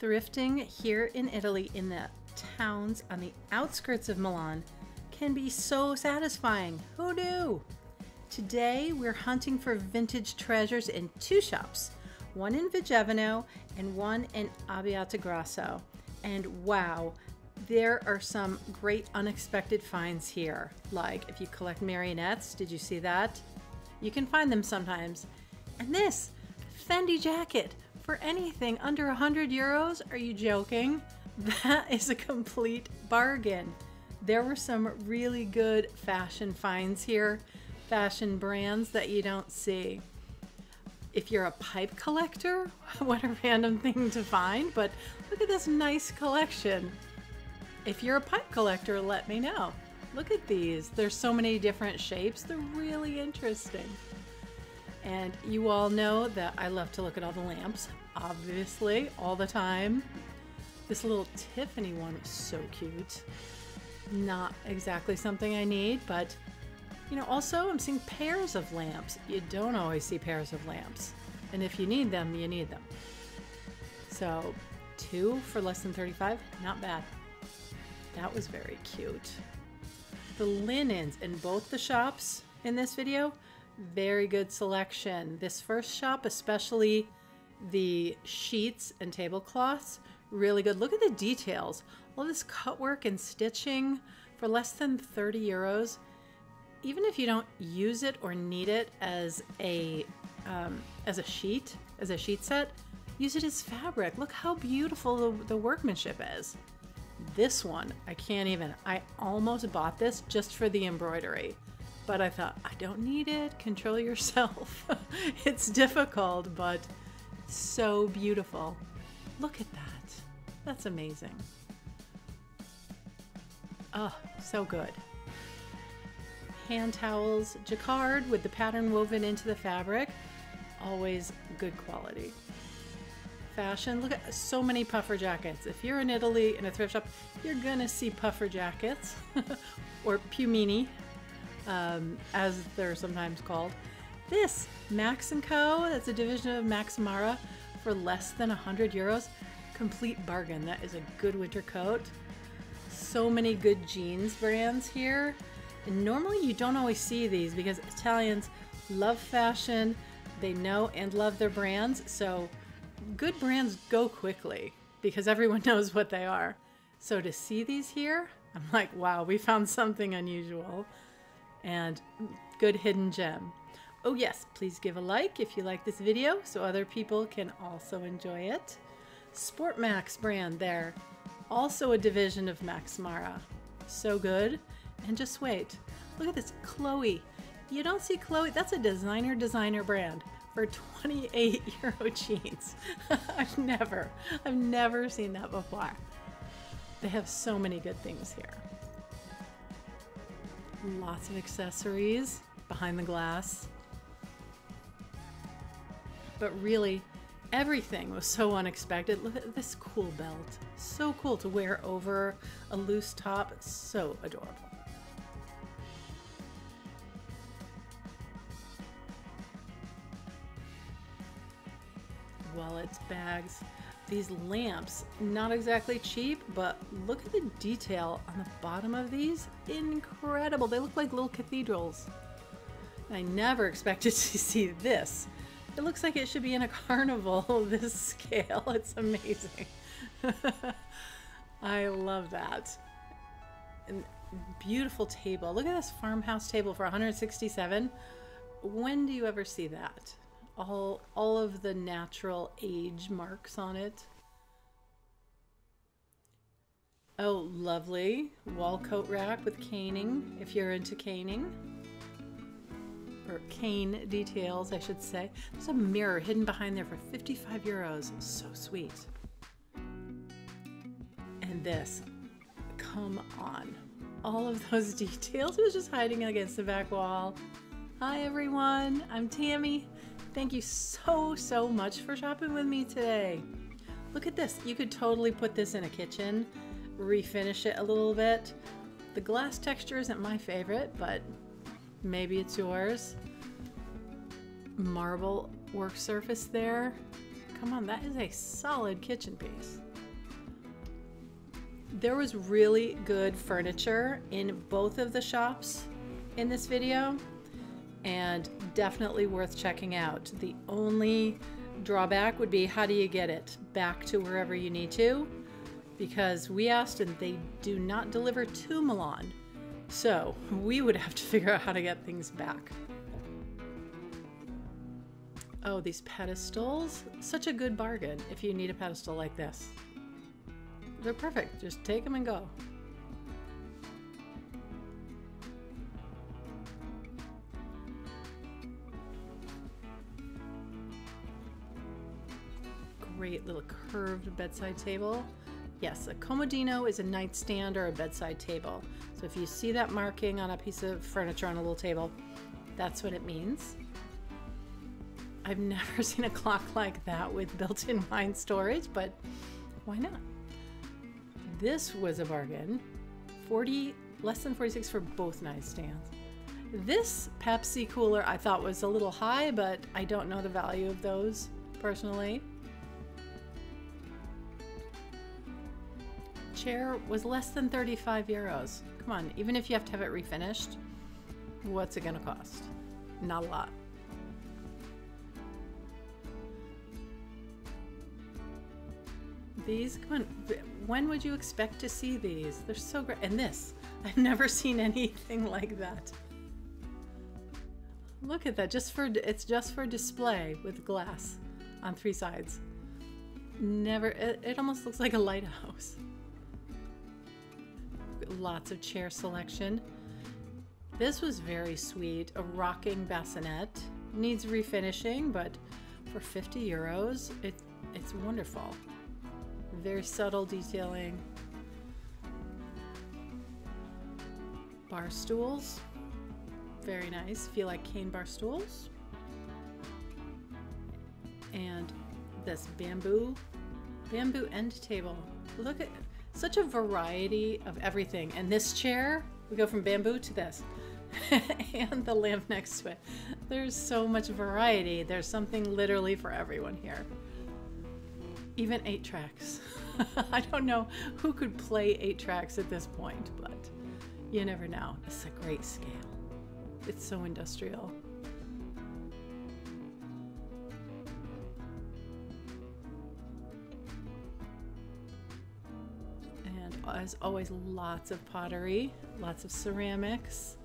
Thrifting here in Italy in the towns on the outskirts of Milan can be so satisfying. Who knew? Today we're hunting for vintage treasures in two shops, one in Vigevano and one in Abbiategrasso. And wow, there are some great unexpected finds here. Like if you collect marionettes, did you see that? You can find them sometimes. And this Fendi jacket for anything under 100 euros? Are you joking? That is a complete bargain. There were some really good fashion finds here, fashion brands that you don't see. If you're a pipe collector, what a random thing to find, but look at this nice collection. If you're a pipe collector, let me know. Look at these. There's so many different shapes. They're really interesting. And you all know that I love to look at all the lamps, obviously, all the time. This little Tiffany one is so cute. Not exactly something I need, but you know, also I'm seeing pairs of lamps. You don't always see pairs of lamps. And if you need them, you need them. So 2 for less than 35, not bad. That was very cute. The linens in both the shops in this video, very good selection. This first shop, especially the sheets and tablecloths, really good. Look at the details. All this cut work and stitching for less than 30 euros. Even if you don't use it or need it as a sheet set, use it as fabric. Look how beautiful the workmanship is. This one, I can't even. I almost bought this just for the embroidery, but I thought, I don't need it. Control yourself. It's difficult, but so beautiful. Look at that. That's amazing. Oh, so good. Hand towels, jacquard with the pattern woven into the fabric. Always good quality. Fashion, look at so many puffer jackets. If you're in Italy in a thrift shop, you're gonna see puffer jackets or piumini, as they're sometimes called. This Max & Co, that's a division of Max Mara, for less than 100 euros. Complete bargain. That is a good winter coat. So many good jeans brands here. And normally you don't always see these because Italians love fashion. They know and love their brands. So good brands go quickly because everyone knows what they are. So to see these here, I'm like, wow, we found something unusual and good hidden gem. Oh yes, please give a like if you like this video so other people can also enjoy it. Sportmax brand there, also a division of Max Mara. So good. And just wait, look at this Chloe. You don't see Chloe, that's a designer brand for 28 euro jeans. I've never seen that before. They have so many good things here. Lots of accessories behind the glass. But really, everything was so unexpected. Look at this cool belt. So cool to wear over a loose top. So adorable. Wallets, bags, these lamps, not exactly cheap, but look at the detail on the bottom of these. Incredible. They look like little cathedrals. I never expected to see this. It looks like it should be in a carnival, this scale. It's amazing. I love that. And beautiful table. Look at this farmhouse table for 167. When do you ever see that? All of the natural age marks on it. Oh, lovely wall coat rack with caning, if you're into caning. Or cane details, I should say. There's a mirror hidden behind there for 55 euros. So sweet. And this, come on. All of those details, it was just hiding against the back wall. Hi everyone, I'm Tammy. Thank you so much for shopping with me today. Look at this. You could totally put this in a kitchen, refinish it a little bit. The glass texture isn't my favorite, but maybe it's yours. Marble work surface there. Come on, that is a solid kitchen piece. There was really good furniture in both of the shops in this video, and definitely worth checking out. The only drawback would be, how do you get it back to wherever you need to? Because we asked and they do not deliver to Milan. So we would have to figure out how to get things back. Oh, these pedestals, such a good bargain if you need a pedestal like this. They're perfect, just take them and go. Great little curved bedside table. Yes, a comodino is a nightstand or a bedside table. So if you see that marking on a piece of furniture on a little table, that's what it means. I've never seen a clock like that with built-in wine storage, but why not? This was a bargain, less than 46 for both nightstands. This Pepsi cooler I thought was a little high, but I don't know the value of those personally. Chair was less than 35 euros. Come on, even if you have to have it refinished, what's it gonna cost? Not a lot. These, come on, when would you expect to see these? They're so great. And this, I've never seen anything like that. Look at that, it's just for display with glass on three sides. It almost looks like a lighthouse. Lots of chair selection. This was very sweet, a rocking bassinet. Needs refinishing, but for 50 euros, it's wonderful. Very subtle detailing. Bar stools, very nice. Feel like cane bar stools. And this bamboo end table. Look at such a variety of everything. And this chair, we go from bamboo to this, and the lamp next to it. There's so much variety. There's something literally for everyone here. Even 8 tracks. I don't know who could play 8 tracks at this point, but you never know. It's a great scale. It's so industrial. And as always, lots of pottery, lots of ceramics.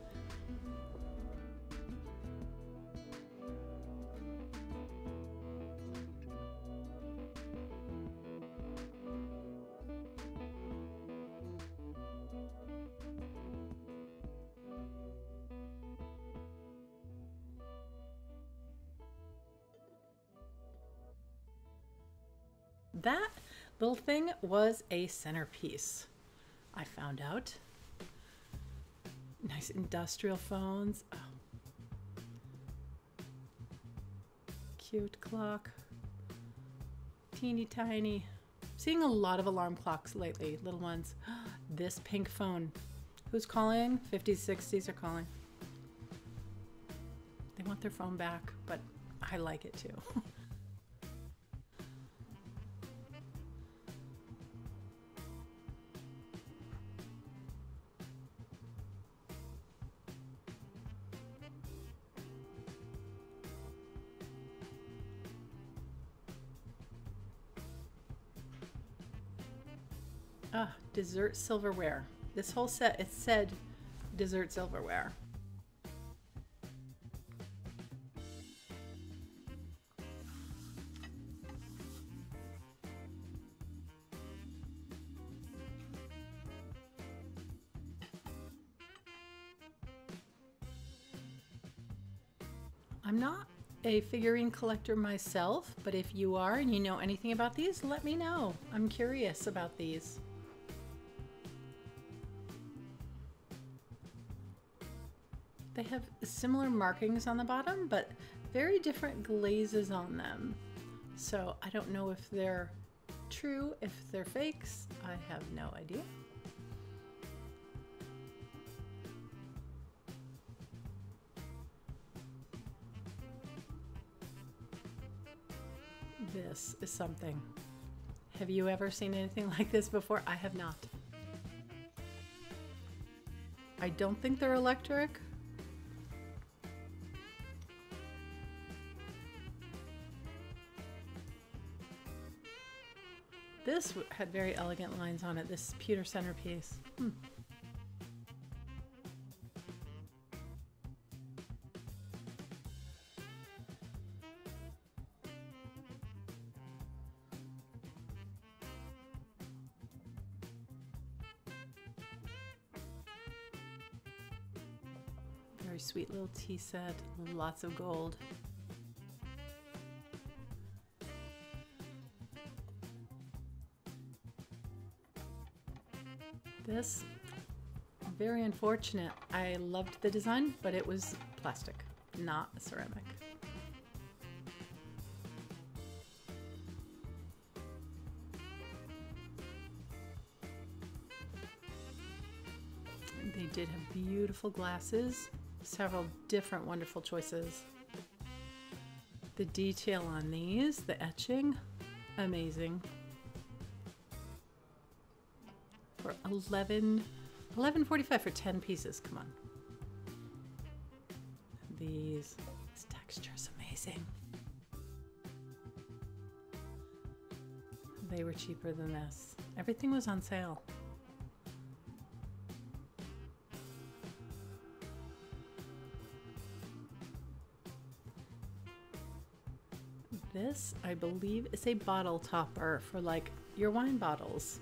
That little thing was a centerpiece, I found out. Nice industrial phones. Oh. Cute clock. Teeny tiny. I'm seeing a lot of alarm clocks lately, little ones. This pink phone. Who's calling? 50s, 60s are calling. They want their phone back, but I like it too. Ah, dessert silverware. This whole set, it said dessert silverware. I'm not a figurine collector myself, but if you are and you know anything about these, let me know. I'm curious about these. They have similar markings on the bottom, but very different glazes on them. So I don't know if they're true, if they're fakes, I have no idea. This is something. Have you ever seen anything like this before? I have not. I don't think they're electric. This had very elegant lines on it, this pewter centerpiece. Very sweet little tea set, lots of gold. This, very unfortunate. I loved the design, but it was plastic, not ceramic. They did have beautiful glasses. Several different wonderful choices. The detail on these, the etching, amazing. For $11.45 for 10 pieces, come on. These, this texture is amazing. They were cheaper than this. Everything was on sale. This, I believe, is a bottle topper for like your wine bottles.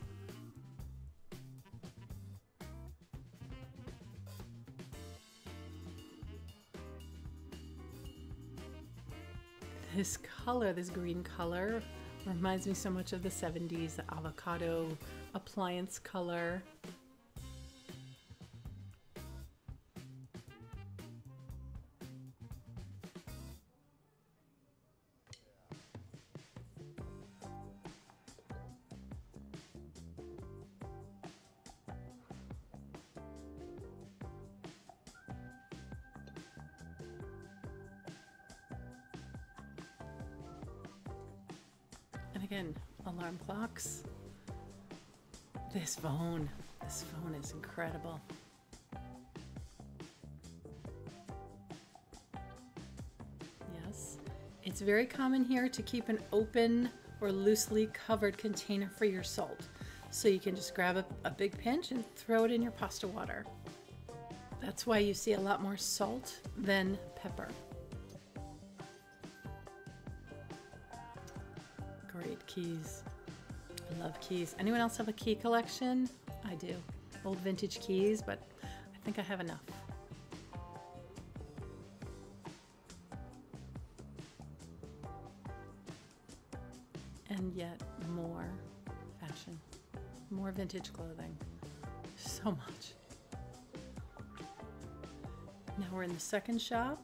This color, this green color, reminds me so much of the 70s, the avocado appliance color. Again, alarm clocks. This phone is incredible. Yes, it's very common here to keep an open or loosely covered container for your salt. So you can just grab a big pinch and throw it in your pasta water. That's why you see a lot more salt than pepper. Great keys. I love keys. Anyone else have a key collection? I do. Old vintage keys, but I think I have enough. And yet more fashion, more vintage clothing. So much. Now we're in the second shop.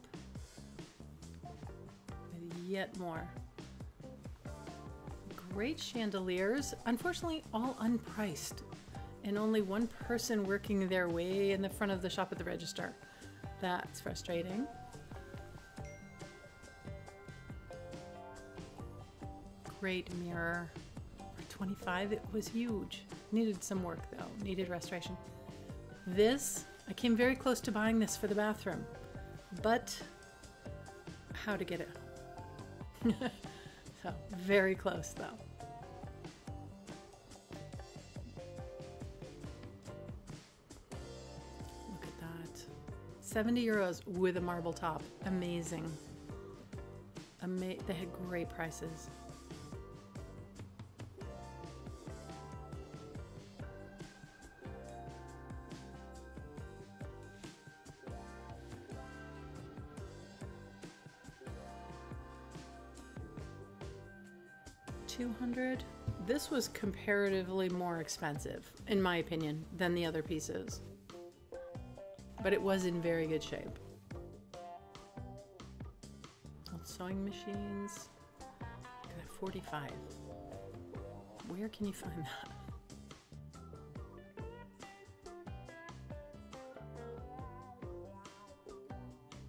And yet more. Great chandeliers, unfortunately all unpriced, and only one person working their way in the front of the shop at the register. That's frustrating. Great mirror. For $25, it was huge. Needed some work though, needed restoration. This, I came very close to buying this for the bathroom, but how to get it? So, very close though. Look at that. 70 euros with a marble top. Amazing. They had great prices. $200. This was comparatively more expensive, in my opinion, than the other pieces. But it was in very good shape. Old sewing machines. Look at that, $45. Where can you find that?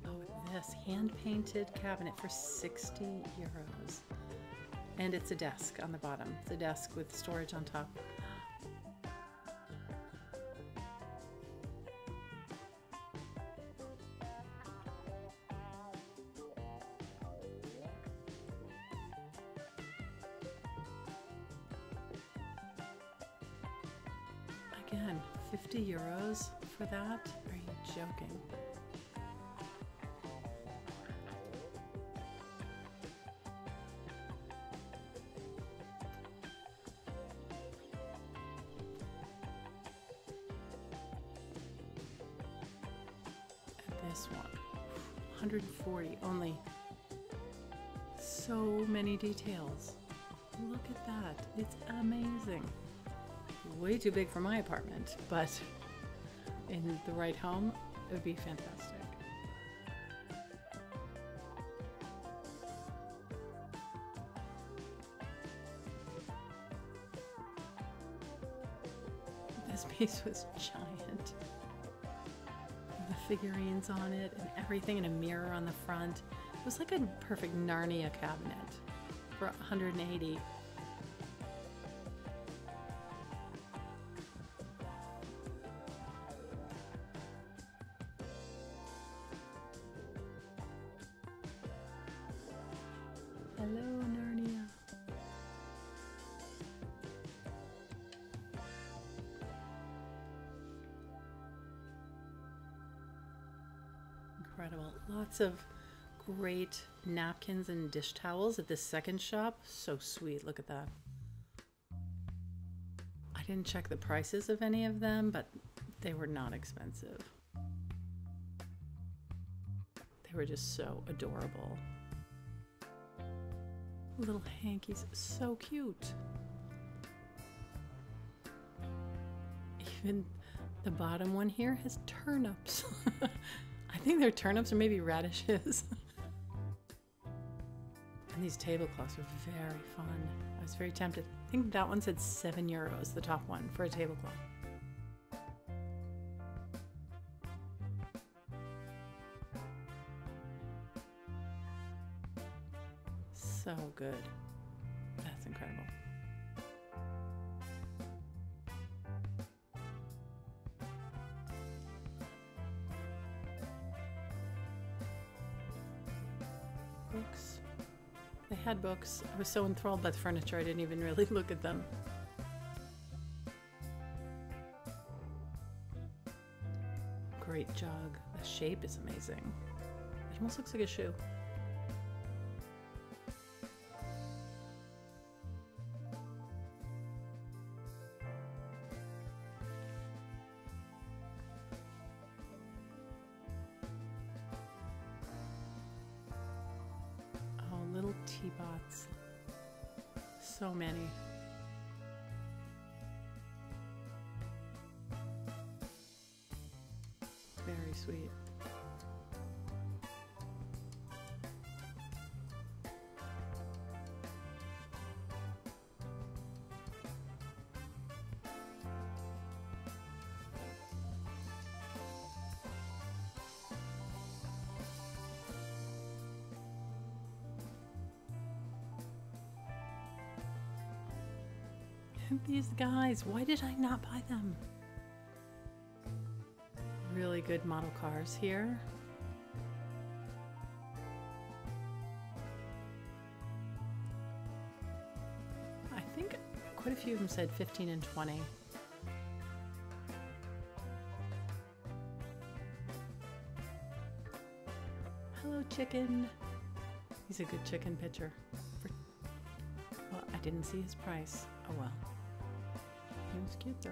Oh, this hand-painted cabinet for 60 euros. And it's a desk on the bottom. It's a desk with storage on top. Again, 50 euros for that? Are you joking? This one, 140 only. So many details. Look at that, it's amazing. Way too big for my apartment, but in the right home, it would be fantastic. This piece was giant. Figurines on it and everything, and a mirror on the front. It was like a perfect Narnia cabinet for 180. Hello, Narnia. Incredible. Lots of great napkins and dish towels at this second shop. So sweet. Look at that. I didn't check the prices of any of them, but they were not expensive. They were just so adorable. Little hankies. So cute. Even the bottom one here has turnips. I think they're turnips or maybe radishes. And these tablecloths were very fun. I was very tempted. I think that one said 7 euros, the top one, for a tablecloth. So good. That's incredible. Books. They had books. I was so enthralled by the furniture I didn't even really look at them. Great jug. The shape is amazing. It almost looks like a shoe. Little teapots. So many. Very sweet. These guys, why did I not buy them? Really good model cars here. I think quite a few of them said 15 and 20. Hello, chicken. He's a good chicken pitcher. Well, I didn't see his price. Oh well. It was cute though.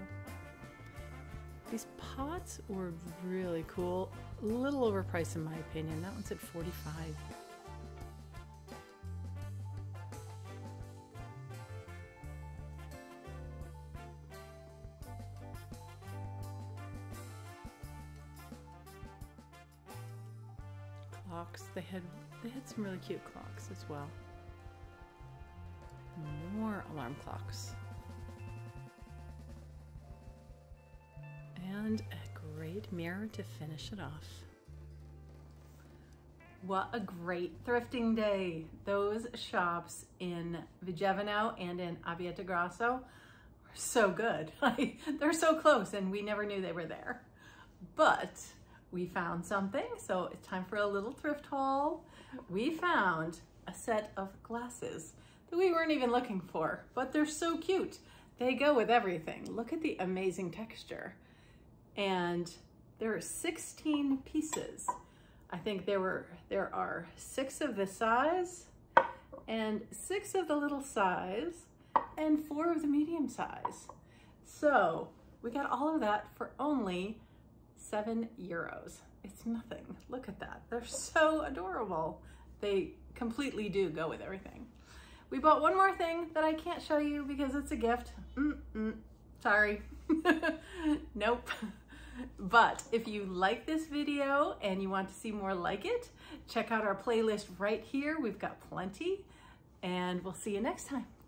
These pots were really cool. A little overpriced in my opinion. That one's at 45. Clocks. They had some really cute clocks as well. More alarm clocks. And a great mirror to finish it off. What a great thrifting day. Those shops in Vigevano and in Abbiategrasso were so good. They're so close and we never knew they were there. But we found something, so it's time for a little thrift haul. We found a set of glasses that we weren't even looking for, but they're so cute. They go with everything. Look at the amazing texture. And there are 16 pieces. I think there are 6 of this size and 6 of the little size and 4 of the medium size. So we got all of that for only €7. It's nothing. Look at that. They're so adorable. They completely do go with everything. We bought one more thing that I can't show you because it's a gift. Sorry. Nope. But if you like this video and you want to see more like it, check out our playlist right here. We've got plenty, and we'll see you next time.